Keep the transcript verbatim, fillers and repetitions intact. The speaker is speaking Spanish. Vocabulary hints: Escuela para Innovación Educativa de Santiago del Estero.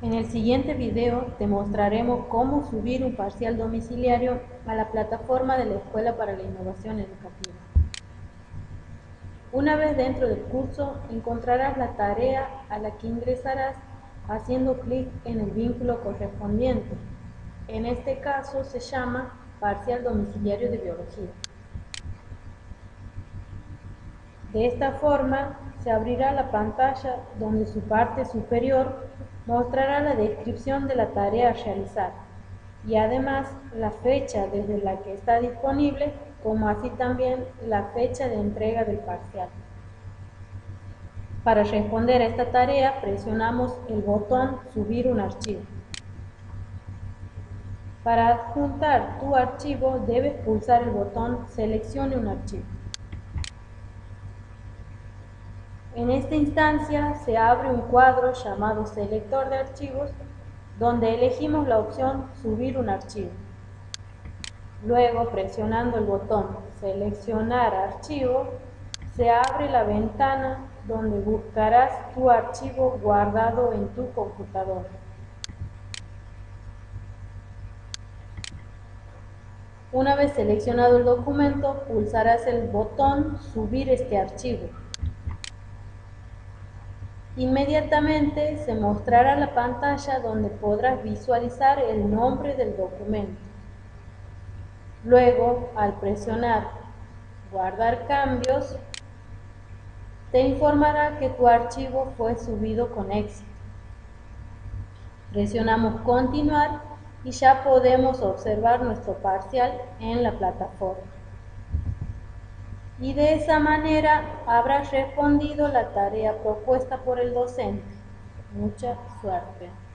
En el siguiente video te mostraremos cómo subir un parcial domiciliario a la plataforma de la Escuela para la Innovación Educativa. Una vez dentro del curso, encontrarás la tarea a la que ingresarás haciendo clic en el vínculo correspondiente. En este caso se llama Parcial Domiciliario de Biología. De esta forma, se abrirá la pantalla donde su parte superior mostrará la descripción de la tarea a realizar y además la fecha desde la que está disponible, como así también la fecha de entrega del parcial. Para responder a esta tarea presionamos el botón Subir un archivo. Para adjuntar tu archivo debes pulsar el botón Seleccione un archivo. En esta instancia se abre un cuadro llamado Selector de archivos, donde elegimos la opción Subir un archivo. Luego, presionando el botón Seleccionar archivo, se abre la ventana donde buscarás tu archivo guardado en tu computadora. Una vez seleccionado el documento, pulsarás el botón Subir este archivo. Inmediatamente se mostrará la pantalla donde podrás visualizar el nombre del documento. Luego, al presionar Guardar cambios, te informará que tu archivo fue subido con éxito. Presionamos Continuar y ya podemos observar nuestro parcial en la plataforma. Y de esa manera habrás respondido la tarea propuesta por el docente. Mucha suerte.